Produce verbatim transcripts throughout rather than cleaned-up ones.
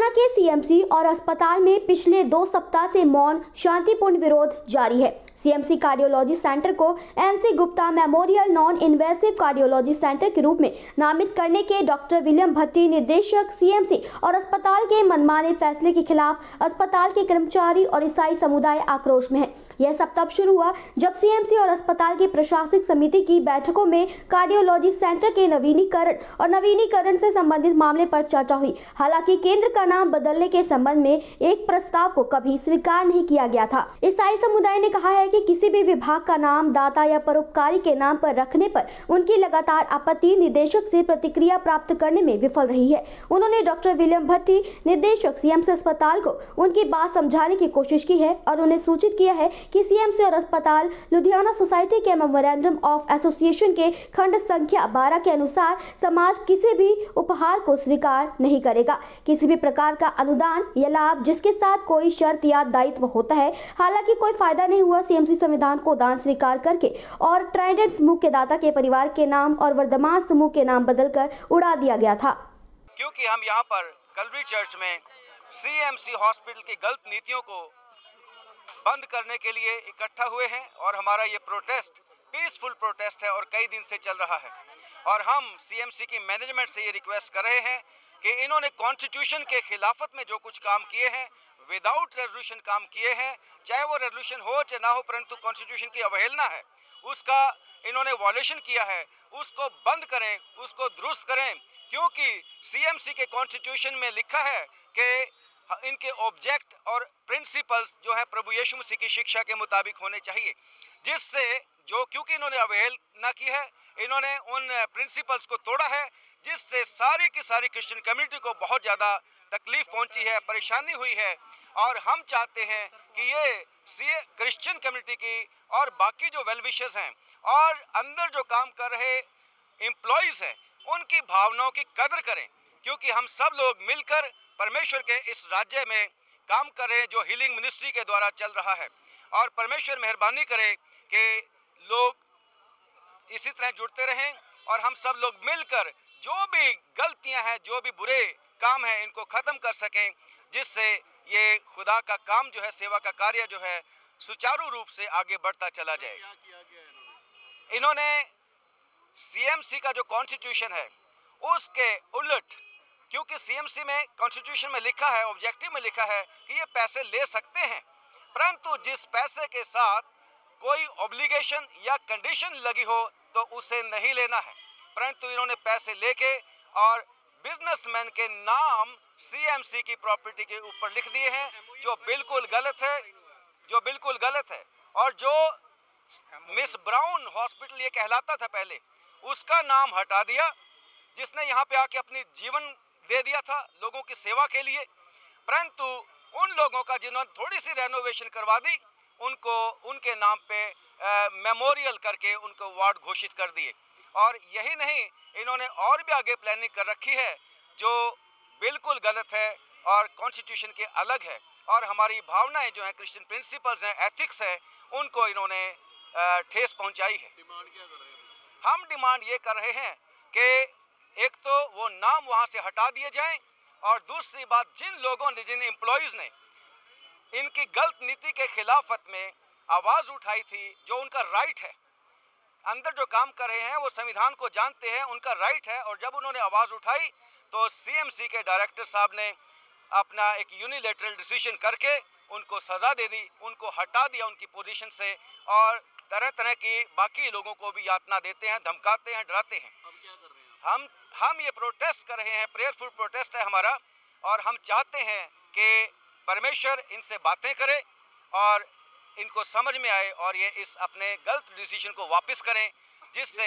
लुधियाना के सीएमसी और अस्पताल में पिछले दो सप्ताह से मौन शांतिपूर्ण विरोध जारी है। सीएमसी कार्डियोलॉजी सेंटर को NC Gupta memorial non invasive cardiology centre के रूप में नामित करने के डॉक्टर विलियम भट्टी निदेशक सीएमसी और अस्पताल के मनमाने फैसले के खिलाफ अस्पताल के कर्मचारी और ईसाई समुदाय आक्रोश में है। यह सब तब शुरू हुआ जब सीएमसी और अस्पताल की प्रशासनिक समिति की बैठकों में कार्डियोलॉजी सेंटर के नवीनीकरण और नवीनीकरण से संबंधित मामले पर चर्चा हुई। हालांकि केंद्र का नाम बदलने के संबंध में एक प्रस्ताव को कभी स्वीकार नहीं किया गया था। ईसाई समुदाय ने कहा है कि किसी भी विभाग का नाम दाता या परोपकारी के नाम पर रखने पर उनकी लगातार आपत्ति निदेशक से प्रतिक्रिया प्राप्त करने में विफल रही है। उन्होंने डॉक्टर विलियम भट्टी निदेशक सीएमसी अस्पताल को उनकी बात समझाने की कोशिश की है और उन्हें सूचित किया है कि सीएमसी और अस्पताल लुधियाना सोसाइटी के मेमोरेंडम ऑफ एसोसिएशन के खंड संख्या बारह के अनुसार समाज किसी भी उपहार को स्वीकार नहीं करेगा। किसी भी प्रकार का अनुदान या लाभ जिसके साथ कोई शर्त या दायित्व होता है। हालांकि कोई फायदा नहीं हुआ। सीएमसी संविधान को दान स्वीकार करके और ट्राइडेंट समूह के दाता के परिवार के नाम और वर्धमान समूह के नाम बदलकर उड़ा दिया गया था। क्योंकि हम यहाँ पर कलरी चर्च में सीएमसी हॉस्पिटल की गलत नीतियों को बंद करने के लिए इकट्ठा हुए हैं और हमारा ये प्रोटेस्ट पीसफुल प्रोटेस्ट है और कई दिन से चल रहा है। और हम सीएमसी की मैनेजमेंट से ये रिक्वेस्ट कर रहे हैं कि इन्होंने कॉन्स्टिट्यूशन के खिलाफत में जो कुछ काम किए हैं विदाउट रेजोल्यूशन काम किए हैं, चाहे वो रेजोल्यूशन हो चाहे ना हो, परंतु कॉन्स्टिट्यूशन की अवहेलना है, उसका इन्होंने वॉल्यूशन किया है। उसको बंद करें, उसको दुरुस्त करें, क्योंकि सीएमसी के कॉन्स्टिट्यूशन में लिखा है कि इनके ऑब्जेक्ट और प्रिंसिपल्स जो है प्रभु यीशु मसीह की शिक्षा के मुताबिक होने चाहिए, जिससे जो क्योंकि इन्होंने अवहेलना की है, इन्होंने उन प्रिंसिपल्स को तोड़ा है, जिससे सारी की सारी क्रिश्चियन कम्युनिटी को बहुत ज़्यादा तकलीफ पहुंची है, परेशानी हुई है। और हम चाहते हैं कि ये सीए क्रिश्चियन कम्युनिटी की और बाकी जो वेलविशर्स हैं और अंदर जो काम कर रहे एम्प्लॉयज़ हैं उनकी भावनाओं की कदर करें, क्योंकि हम सब लोग मिलकर परमेश्वर के इस राज्य में काम कर रहे हैं जो हीलिंग मिनिस्ट्री के द्वारा चल रहा है। और परमेश्वर मेहरबानी करे कि लोग इसी तरह जुड़ते रहें और हम सब लोग मिलकर जो भी गलतियां हैं, जो भी बुरे काम हैं, इनको ख़त्म कर सकें, जिससे ये खुदा का काम जो है, सेवा का कार्य जो है, सुचारू रूप से आगे बढ़ता चला जाए। इन्होंने सीएमसी का जो कॉन्स्टिट्यूशन है उसके उलट, क्योंकि सीएमसी में कॉन्स्टिट्यूशन में लिखा है, ऑब्जेक्टिव में लिखा है कि ये पैसे ले सकते हैं, परंतु जिस पैसे के साथ कोई ऑब्लिगेशन या कंडीशन लगी हो तो उसे नहीं लेना है, परंतु इन्होंने पैसे लेके और बिजनेसमैन के नाम सीएमसी की प्रॉपर्टी के ऊपर लिख दिए हैं, जो बिल्कुल गलत है, जो बिल्कुल गलत है। और जो मिस ब्राउन हॉस्पिटल ये कहलाता था पहले, उसका नाम हटा दिया, जिसने यहाँ पे आके अपनी जीवन दे दिया था लोगों की सेवा के लिए, परंतु उन लोगों का जिन्होंने थोड़ी सी रेनोवेशन करवा दी, उनको उनके नाम पे मेमोरियल करके उनको वार्ड घोषित कर दिए। और यही नहीं, इन्होंने और भी आगे प्लानिंग कर रखी है जो बिल्कुल गलत है और कॉन्स्टिट्यूशन के अलग है। और हमारी भावनाएं जो हैं, क्रिश्चियन प्रिंसिपल्स हैं, एथिक्स है, उनको इन्होंने ठेस पहुँचाई है। डिमांड क्या कर रहे हैं? हम डिमांड ये कर रहे हैं कि एक तो वो नाम वहाँ से हटा दिए जाएं और दूसरी बात, जिन लोगों ने, जिन एम्प्लॉयज़ ने इनकी गलत नीति के खिलाफत में आवाज़ उठाई थी, जो उनका राइट है, अंदर जो काम कर रहे हैं वो संविधान को जानते हैं, उनका राइट है। और जब उन्होंने आवाज़ उठाई तो सीएमसी के डायरेक्टर साहब ने अपना एक यूनिलेटरल डिसीजन करके उनको सज़ा दे दी, उनको हटा दिया उनकी पोजीशन से, और तरह तरह की बाकी लोगों को भी यातना देते हैं, धमकाते हैं, डराते हैं। हम हम ये प्रोटेस्ट कर रहे हैं, प्रेयरफुल प्रोटेस्ट है हमारा, और हम चाहते हैं कि परमेश्वर इनसे बातें करे और इनको समझ में आए और ये इस अपने गलत डिसीजन को वापस करें, जिससे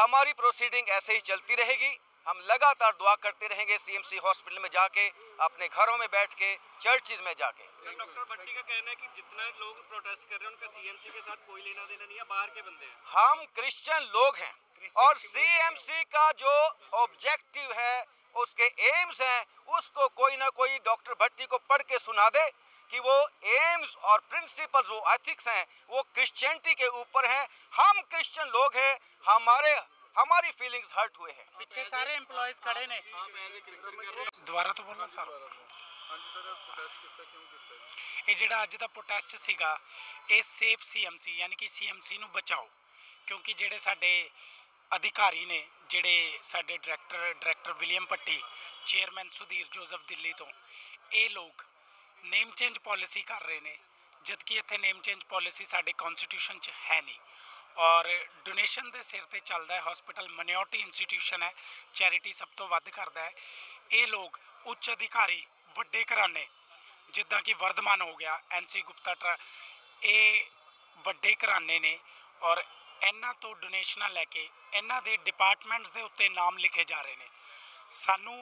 हमारी प्रोसीडिंग ऐसे ही चलती रहेगी। हम लगातार दुआ करते रहेंगे सीएमसी हॉस्पिटल में जाके, अपने घरों में बैठ के, चर्चिज में जाके। डॉक्टर भट्टी का कहना है कि जितना लोग प्रोटेस्ट कर रहे हैं उनका सीएमसी के साथ कोई लेना देना नहीं है, बाहर के बंदे हैं। हम क्रिश्चियन लोग हैं और सीएमसी का जो ऑब्जेक्टिव है, उसके एम्स हैं, उसको कोई ना कोई डॉक्टर भट्टी को पढ़ के सुना दे कि वो एम्स और प्रिंसिपल्स, वो एथिक्स हैं, वो क्रिश्चियनिटी के ऊपर हैं। हम क्रिश्चियन लोग हैं, हमारे हमारी फीलिंग्स हर्ट हुए हैं। पीछे सारे एम्प्लॉयज खड़े ने दोबारा तो बोलना सर। ਇਹ ਜਿਹੜਾ ਅੱਜ ਦਾ ਪ੍ਰੋਟੈਸਟ ਸੀਗਾ ਇਹ ਸੇਫ ਸੀਐਮਸੀ ਯਾਨੀ ਕਿ ਸੀਐਮਸੀ ਨੂੰ ਬਚਾਓ ਕਿਉਂਕਿ ਜਿਹੜੇ ਸਾਡੇ ਅਧਿਕਾਰੀ ਨੇ ਜਿਹੜੇ ਸਾਡੇ director director William Bhatti chairman Sudhir Joseph Delhi ਤੋਂ ਇਹ ਲੋਕ ਨੇਮ ਚੇਂਜ ਪਾਲਿਸੀ ਕਰ ਰਹੇ ਨੇ ਜਦਕਿ ਇੱਥੇ ਨੇਮ ਚੇਂਜ ਪਾਲਿਸੀ ਸਾਡੇ ਕਨਸਟੀਟਿਊਸ਼ਨ 'ਚ ਹੈ ਨਹੀਂ और डोनेशन के सिर पर चलता है। हॉस्पिटल माइनॉरिटी इंस्टीट्यूशन है, चैरिटी सब तो वध करता है। ये लोग उच्च अधिकारी वड्डे घराने जिदा कि वर्धमान हो गया, एन सी गुप्ता ट्र ये वड्डे घराने ने और इन्हों तो डोनेशन लैके इन्हों के डिपार्टमेंट्स के उत्ते नाम लिखे जा रहे हैं। सानू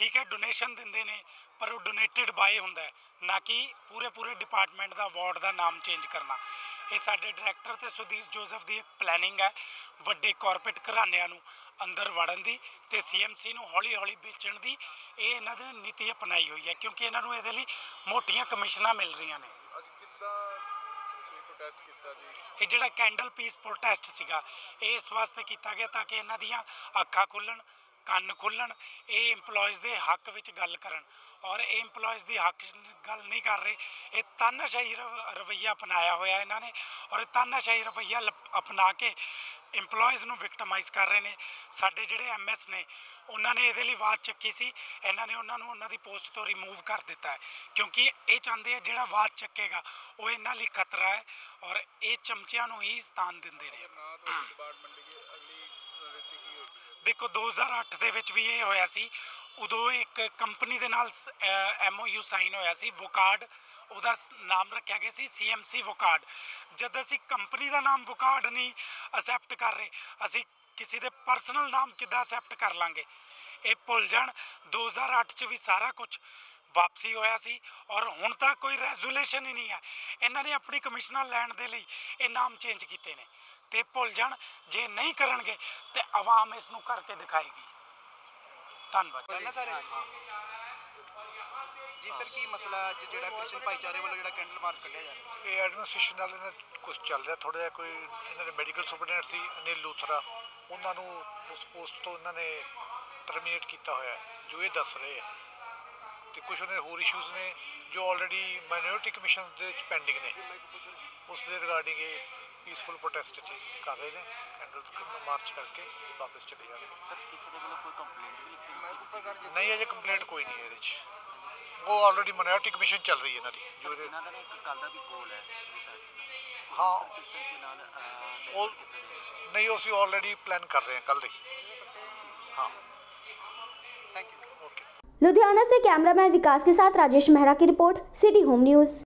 ठीक है डोनेशन देंदे ने पर वो डोनेटिड बाय हुंदा है, ना कि पूरे पूरे डिपार्टमेंट का वार्ड का नाम चेंज करना। ये साडे डायरैक्टर ते सुधीर जोसफ की प्लैनिंग है वड्डे कॉरपोरेट घराणियां नूं अंदर वड़न दी ते सीएमसी नूं हौली हौली बेचण दी ये इन्हां दे नीति अपनाई हुई है क्योंकि इन्हां नूं इहदे लई मोटियां कमिशनां मिल रही ने। ये जिहड़ा कैंडल पीस प्रोटेस्ट सीगा ये इस वास्ते किया गया ताकि इन्हां दीयां अखां खुल्लण, ਕੰਨ ਖੁੱਲਣ, ਇਹ ਇੰਪਲੋਇਜ਼ ਦੇ ਹੱਕ ਵਿੱਚ ਗੱਲ ਕਰਨ ਔਰ ਇਹ ਇੰਪਲੋਇਜ਼ ਦੀ ਹੱਕ ਗੱਲ ਨਹੀਂ ਕਰ ਰਹੇ। ਇਹ ਤਾਨਾਸ਼ਾਹੀ ਰਵੱਈਆ ਅਪਣਾਇਆ ਹੋਇਆ ਇਹਨਾਂ ਨੇ ਔਰ ਇਹ ਤਾਨਾਸ਼ਾਹੀ ਰਵੱਈਆ ਅਪਣਾ ਕੇ ਇੰਪਲੋਇਜ਼ ਨੂੰ ਵਿਕਟਮਾਈਜ਼ ਕਰ ਰਹੇ ਨੇ। ਸਾਡੇ ਜਿਹੜੇ ਐਮ ਐਸ ਨੇ ਉਹਨਾਂ ਨੇ ਇਹਦੇ ਲਈ ਆਵਾਜ਼ ਚੱਕੀ ਸੀ, ਇਹਨਾਂ ਨੇ ਉਹਨਾਂ ਨੂੰ ਉਹਨਾਂ ਦੀ ਪੋਸਟ ਤੋਂ ਰਿਮੂਵ ਕਰ ਦਿੱਤਾ ਹੈ ਕਿਉਂਕਿ ਇਹ ਚਾਹੁੰਦੇ ਆ ਜਿਹੜਾ ਆਵਾਜ਼ ਚੱਕੇਗਾ ਉਹ ਇਹਨਾਂ ਲਈ ਖਤਰਾ ਹੈ ਔਰ ਇਹ ਚਮਚਿਆਂ ਨੂੰ ਹੀ ਸਥਾਨ ਦਿੰਦੇ ਨੇ। देखो दो हज़ार अठ भी ये होया सी, उदों एक कंपनी के नाल एम ओ यू साइन होया सी, वोकार्ड उदा नाम रखा गया सी सी एम सी वोकार्ड। जब असी कंपनी का नाम वोकार्ड नहीं असैप्ट कर रहे असी किसी के परसनल नाम कि असैप्ट कर लाँगे। ये भुल जान दो हज़ार अठ च भी सारा कुछ वापसी होया सी और हुण तां कोई रेजूलेशन ही नहीं है। इन्हां ने अपनी कमिश्नर लैण दे लई ये नाम चेंज कीते ने ते भुल जाण जे नहीं करनगे ते आवाम इस नूं करके दिखाएगी। धन्नवाद। जी सर की मसला जिहड़ा क्रिश्चियन भाईचारे वालों जिहड़ा कैंडल मार्च कड्ढिया जा रिहा है? एडमिनिस्ट्रेशन नाल इन्हां कुछ चल रहा थोड़ा जिहा, कोई इन्हां दे मैडिकल सुपरडेंट सी अनिल लूथरा उन्हां नूं उस पोस्ट तों इन्हां ने टर्मीनेट कीता होया जो ये दस रहे हैं। तो कुछ उन्हें होर इशूज़ ने जो ऑलरेडी माइनॉरिटी कमीशन पेंडिंग ने उस दे रिगार्डिंग ये पीसफुल प्रोटेस्ट इतने कर रहे हैं, कैंडल्स मार्च करके वापस चले जा रहे हैं। नहीं अजे कंप्लेंट कोई नहीं है ये, वो ऑलरेडी माइनॉरिटी कमीशन चल रही है इन्हों की जो ये हाँ और नहीं उसी ऑलरेडी प्लान कर रहे हैं कल ही। हाँ थैंक यू। लुधियाना से कैमरामैन विकास के साथ राजेश मेहरा की रिपोर्ट, सिटी होम न्यूज़।